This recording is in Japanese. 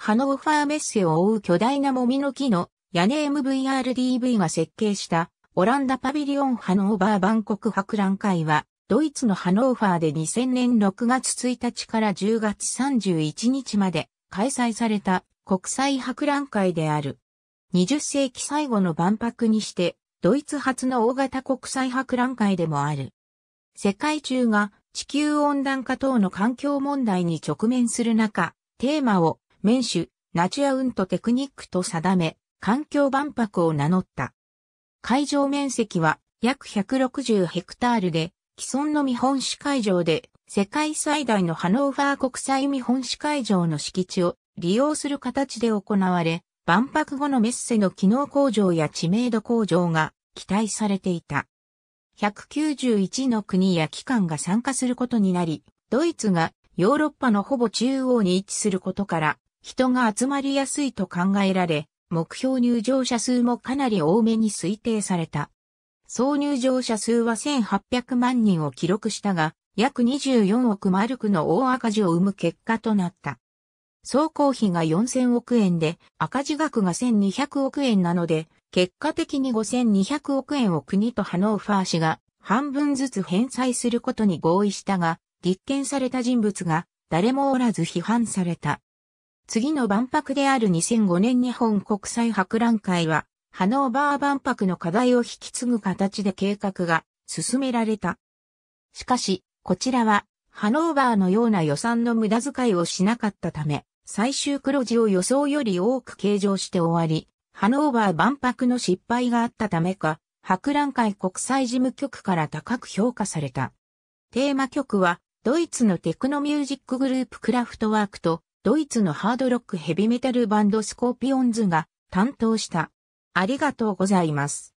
ハノーファーメッセを覆う巨大なもみの木の屋根 MVRDV が設計したオランダパビリオンハノーバー万国博覧会はドイツのハノーファーで2000年6月1日から10月31日まで開催された国際博覧会である。20世紀最後の万博にしてドイツ初の大型国際博覧会でもある。世界中が地球温暖化等の環境問題に直面する中、テーマをMensch、Natur und Technikと定め、環境万博を名乗った。会場面積は約160ヘクタールで、既存の見本市会場で世界最大のハノーファー国際見本市会場の敷地を利用する形で行われ、万博後のメッセの機能向上や知名度向上が期待されていた。191の国や機関が参加することになり、ドイツがヨーロッパのほぼ中央に位置することから、人が集まりやすいと考えられ、目標入場者数もかなり多めに推定された。総入場者数は1800万人を記録したが、約24億マルクの大赤字を生む結果となった。総工費が4000億円で、赤字額が1200億円なので、結果的に5200億円を国とハノーファー市が半分ずつ返済することに合意したが、立件された人物が誰もおらず批判された。次の万博である2005年日本国際博覧会は、ハノーバー万博の課題を引き継ぐ形で計画が進められた。しかし、こちらはハノーバーのような予算の無駄遣いをしなかったため、最終黒字を予想より多く計上して終わり、ハノーバー万博の失敗があったためか、博覧会国際事務局から高く評価された。テーマ曲は、ドイツのテクノミュージックグループクラフトワークと、ドイツのハードロックヘビメタルバンドスコーピオンズが担当した。ありがとうございます。